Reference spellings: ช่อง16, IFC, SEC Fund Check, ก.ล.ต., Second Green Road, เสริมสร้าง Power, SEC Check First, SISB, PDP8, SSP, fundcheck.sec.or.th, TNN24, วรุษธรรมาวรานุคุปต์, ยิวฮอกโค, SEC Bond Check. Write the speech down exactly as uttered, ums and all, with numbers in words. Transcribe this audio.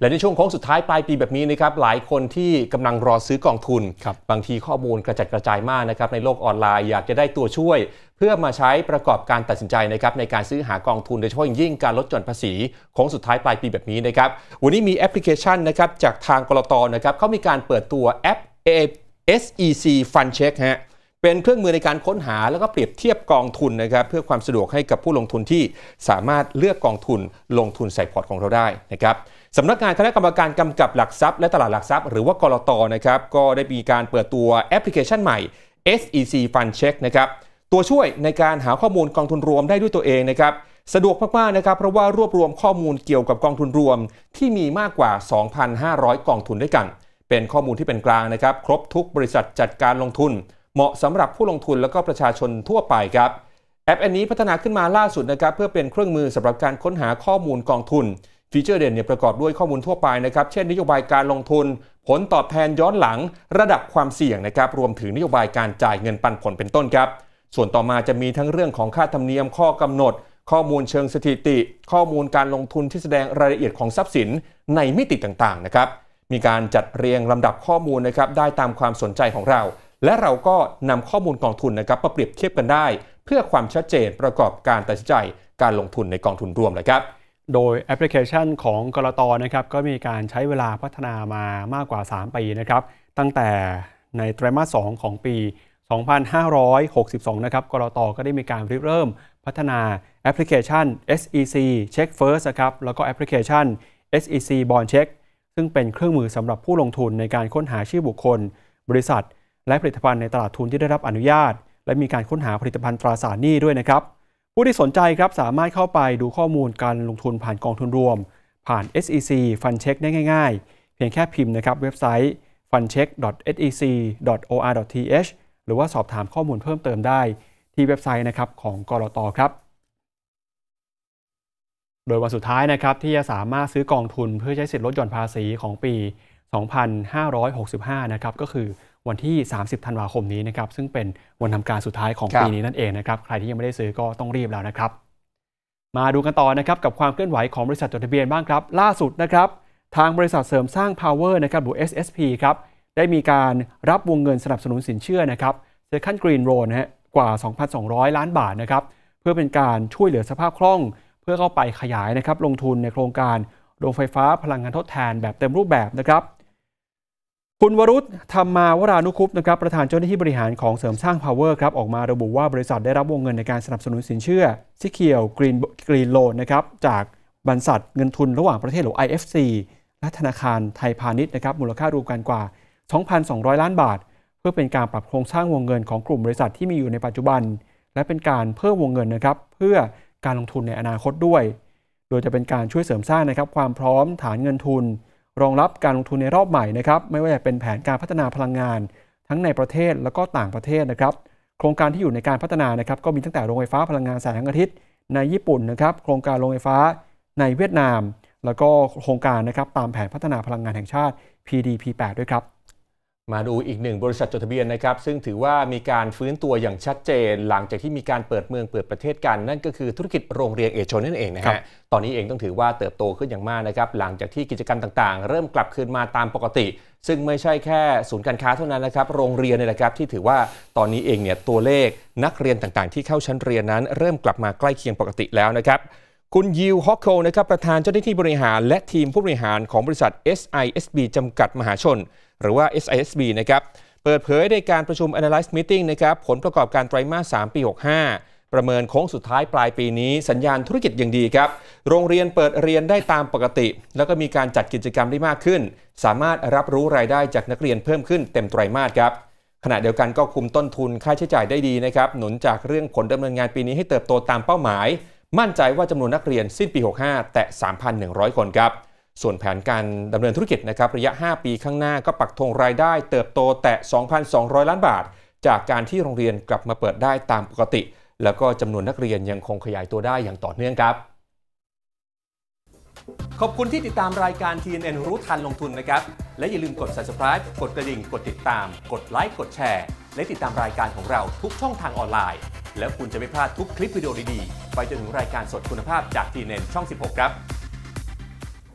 และในช่วงโค้งสุดท้ายปลายปีแบบนี้นะครับหลายคนที่กำลังรอซื้อกองทุน บางทีข้อมูลกระจัดกระจายมากนะครับในโลกออนไลน์อยากจะได้ตัวช่วยเพื่อมาใช้ประกอบการตัดสินใจนะครับในการซื้อหากองทุนโดยเฉพาะอย่างยิ่งการลดหย่อนภาษีโค้งสุดท้ายปลายปีแบบนี้นะครับวันนี้มีแอปพลิเคชันนะครับจากทางกลต.นะครับเขามีการเปิดตัวแอป เอส อี ซี Fund Check ฮะเป็นเครื่องมือในการค้นหาแล้วก็เปรียบเทียบกองทุนนะครับเพื่อความสะดวกให้กับผู้ลงทุนที่สามารถเลือกกองทุนลงทุนใส่พอร์ตของเราได้นะครับสำนักงานคณะกรรมการกำกับหลักทรัพย์และตลาดหลักทรัพย์หรือว่ากลต.นะครับก็ได้มีการเปิดตัวแอปพลิเคชันใหม่ เอส อี ซี Fund Check นะครับตัวช่วยในการหาข้อมูลกองทุนรวมได้ด้วยตัวเองนะครับสะดวกมากๆนะครับเพราะว่ารวบรวมข้อมูลเกี่ยวกับกองทุนรวมที่มีมากกว่า สองพันห้าร้อย กองทุนด้วยกันเป็นข้อมูลที่เป็นกลางนะครับครบทุกบริษัทจัดการลงทุนเหมาะสำหรับผู้ลงทุนและก็ประชาชนทั่วไปครับแอปอันนี้พัฒนาขึ้นมาล่าสุดนะครับเพื่อเป็นเครื่องมือสำหรับการค้นหาข้อมูลกองทุนฟีเจอร์เด่นเนี่ยประกอบด้วยข้อมูลทั่วไปนะครับเช่นนโยบายการลงทุนผลตอบแทนย้อนหลังระดับความเสี่ยงนะครับรวมถึงนโยบายการจ่ายเงินปันผลเป็นต้นครับส่วนต่อมาจะมีทั้งเรื่องของค่าธรรมเนียมข้อกำหนดข้อมูลเชิงสถิติข้อมูลการลงทุนที่แสดงรายละเอียดของทรัพย์สินในมิติต่างๆนะครับมีการจัดเรียงลำดับข้อมูลนะครับได้ตามความสนใจของเราและเราก็นำข้อมูลกองทุนนะครับมาเปรียบเทียบกันได้เพื่อความชัดเจนประกอบการตัดสินใจการลงทุนในกองทุนรวมเลยครับโดยแอปพลิเคชันของกลต.นะครับก็มีการใช้เวลาพัฒนามามากกว่าสามปีนะครับตั้งแต่ในไตรมาสสองของปีสองพันห้าร้อยหกสิบสองนะครับกลต.ก็ได้มีการริเริ่มพัฒนาแอปพลิเคชัน เอส อี ซี Check First นะครับแล้วก็แอปพลิเคชัน เอส อี ซี Bond Check ซึ่งเป็นเครื่องมือสำหรับผู้ลงทุนในการค้นหาชื่อบุคคลบริษัทและผลิตภัณฑ์ในตลาดทุนที่ได้รับอนุญาตและมีการค้นหาผลิตภัณฑ์ตราสารหนี้ด้วยนะครับผู้ที่สนใจครับสามารถเข้าไปดูข้อมูลการลงทุนผ่านกองทุนรวมผ่าน เอส อี ซี Fund Check ได้ง่ายๆเพียงแค่พิมพ์นะครับเว็บไซต์ ฟันด์เช็ค ดอท เอส อี ซี ดอท โอ อาร์ ดอท ที เอช หรือว่าสอบถามข้อมูลเพิ่มเติมได้ที่เว็บไซต์นะครับของกลต.ครับโดยวันสุดท้ายนะครับที่จะสามารถซื้อกองทุนเพื่อใช้สิทธิลดหย่อนภาษีของปีสองพันห้าร้อยหกสิบห้านะครับก็คือวันที่สามสิบธันวาคมนี้นะครับซึ่งเป็นวันทำการสุดท้ายของปีนี้นั่นเองนะครับใครที่ยังไม่ได้ซื้อก็ต้องรีบแล้วนะครับมาดูกันต่อนะครับกับความเคลื่อนไหวของบริษัทจดทะเบียนบ้างครับล่าสุดนะครับทางบริษัทเสริมสร้าง Power นะครับหรือ เอส เอส พี ครับได้มีการรับวงเงินสนับสนุนสินเชื่อนะครับ Second Green Road นะฮะกว่า สองพันสองร้อยล้านบาทนะครับเพื่อเป็นการช่วยเหลือสภาพคล่องเพื่อเข้าไปขยายนะครับลงทุนในโครงการโรงไฟฟ้าพลังงานทดแทนแบบเต็มรูปแบบนะครับคุณวรุษธรรมาวรานุคุปต์นะครับประธานเจ้าหน้าที่บริหารของเสริมสร้าง Power ครับออกมาระบุว่าบริษัทได้รับวงเงินในการสนับสนุนสินเชื่อสีเขียว Green Green Loan นะครับจากบรรษัทเงินทุนระหว่างประเทศหรือ ไอ เอฟ ซี และธนาคารไทยพาณิชย์นะครับมูลค่ารวมกันกว่า สองพันสองร้อยล้านบาทเพื่อเป็นการปรับโครงสร้างวงเงินของกลุ่มบริษัทที่มีอยู่ในปัจจุบันและเป็นการเพิ่มวงเงินนะครับเพื่อการลงทุนในอนาคตด้วยโดยจะเป็นการช่วยเสริมสร้างนะครับความพร้อมฐานเงินทุนรองรับการลงทุนในรอบใหม่นะครับไม่ว่าจะเป็นแผนการพัฒนาพลังงานทั้งในประเทศและก็ต่างประเทศนะครับโครงการที่อยู่ในการพัฒนานะครับก็มีตั้งแต่โรงไฟฟ้าพลังงานแสงอาทิตย์ในญี่ปุ่นนะครับโครงการโรงไฟฟ้าในเวียดนามแล้วก็โครงการนะครับตามแผนพัฒนาพลังงานแห่งชาติ พี ดี พี แปด ด้วยครับมาดูอีกหนึ่งบริษัทจดทะเบียนนะครับซึ่งถือว่ามีการฟื้นตัวอย่างชัดเจนหลังจากที่มีการเปิดเมืองเปิดประเทศกันนั่นก็คือธุรกิจโรงเรียนเอกชนนั่นเองนะฮะตอนนี้เองต้องถือว่าเติบโตขึ้นอย่างมากนะครับหลังจากที่กิจกรรมต่างๆเริ่มกลับคืนมาตามปกติซึ่งไม่ใช่แค่ศูนย์การค้าเท่านั้นนะครับโรงเรียนเนี่ยนะครับที่ถือว่าตอนนี้เองเนี่ยตัวเลขนักเรียนต่างๆที่เข้าชั้นเรียนนั้นเริ่มกลับมาใกล้เคียงปกติแล้วนะครับคุณยิวฮอกโคนะครับประธานเจ้าหน้าที่บริหารและทีมผู้บริหารของบริษัท เอส ไอ เอส บี จำกัดมหาชนหรือว่า เอส ไอ เอส บี นะครับเปิดเผยในการประชุม Analyst Meeting นะครับผลประกอบการไตรมาสสามปีหกห้าประเมินโค้งสุดท้ายปลายปีนี้สัญญาณธุรกิจอย่างดีครับโรงเรียนเปิดเรียนได้ตามปกติแล้วก็มีการจัดกิจกรรมได้มากขึ้นสามารถรับรู้รายได้จากนักเรียนเพิ่มขึ้นเต็มไตรมาสครับขณะเดียวกันก็คุมต้นทุนค่าใช้จ่ายได้ดีนะครับหนุนจากเรื่องผลดำเนินงานปีนี้ให้เติบโตตามเป้าหมายมั่นใจว่าจำนวนนักเรียนสิ้นปีหกห้าแตะ สามพันหนึ่งร้อย คนครับส่วนแผนการดำเนินธุรกิจนะครับระยะห้าปีข้างหน้าก็ปักธงรายได้เติบโตแตะ สองพันสองร้อยล้านบาทจากการที่โรงเรียนกลับมาเปิดได้ตามปกติแล้วก็จำนวนนักเรียนยังคงขยายตัวได้อย่างต่อเนื่องครับขอบคุณที่ติดตามรายการ ที เอ็น เอ็น รู้ทันลงทุนนะครับและอย่าลืมกด Subscribe กดกระดิ่งกดติดตามกดไลค์กดแชร์และติดตามรายการของเราทุกช่องทางออนไลน์แล้วคุณจะไม่พลาดทุกคลิปวิดีโอดีๆไปจนถึงรายการสดคุณภาพจาก ที เอ็น เอ็น ช่อง สิบหก ครับ